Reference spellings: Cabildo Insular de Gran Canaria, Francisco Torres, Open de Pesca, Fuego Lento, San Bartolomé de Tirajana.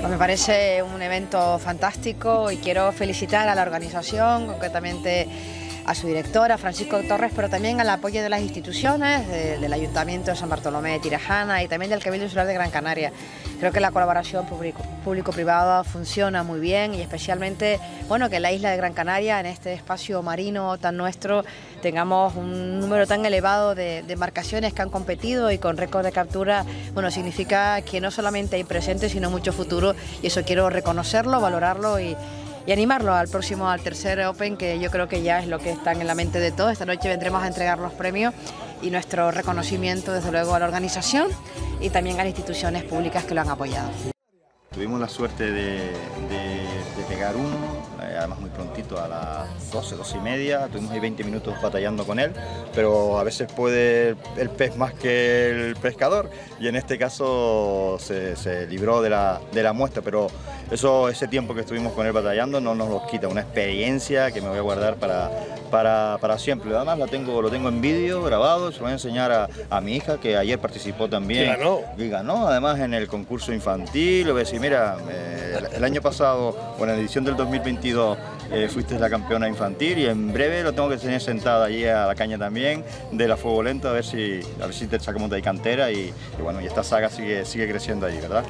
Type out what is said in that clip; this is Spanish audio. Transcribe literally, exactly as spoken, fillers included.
Pues me parece un evento fantástico y quiero felicitar a la organización, concretamente a su directora, Francisco Torres, pero también al apoyo de las instituciones, de, del Ayuntamiento de San Bartolomé de Tirajana y también del Cabildo Insular de Gran Canaria. Creo que la colaboración público-privada funciona muy bien y especialmente, bueno, que en la isla de Gran Canaria, en este espacio marino tan nuestro, tengamos un número tan elevado de, de embarcaciones que han competido y con récord de captura, bueno, significa que no solamente hay presente, sino mucho futuro, y eso quiero reconocerlo, valorarlo y... y animarlo al próximo, al tercer Open, que yo creo que ya es lo que está en la mente de todos. Esta noche vendremos a entregar los premios y nuestro reconocimiento, desde luego, a la organización y también a las instituciones públicas que lo han apoyado. Tuvimos la suerte de, de, de pegar uno, eh, además muy prontito, a las doce, doce y media, tuvimos ahí veinte minutos batallando con él, pero a veces puede el pez más que el pescador, y en este caso se, se libró de la, de la muestra, pero eso, ese tiempo que estuvimos con él batallando no nos lo quita, una experiencia que me voy a guardar para, para, para siempre. Además la tengo, lo tengo en vídeo, grabado, se lo voy a enseñar a, a mi hija, que ayer participó también. Y ganó. Y ganó, además, en el concurso infantil. Lo voy a decir, mira, eh, el año pasado, o en la edición del dos mil veintidós, eh, fuiste la campeona infantil, y en breve lo tengo que tener sentada allí a la caña también, de la Fuego Lento, a ver si, a ver si te sacamos de ahí cantera, y, y bueno, y esta saga sigue, sigue creciendo allí, ¿verdad?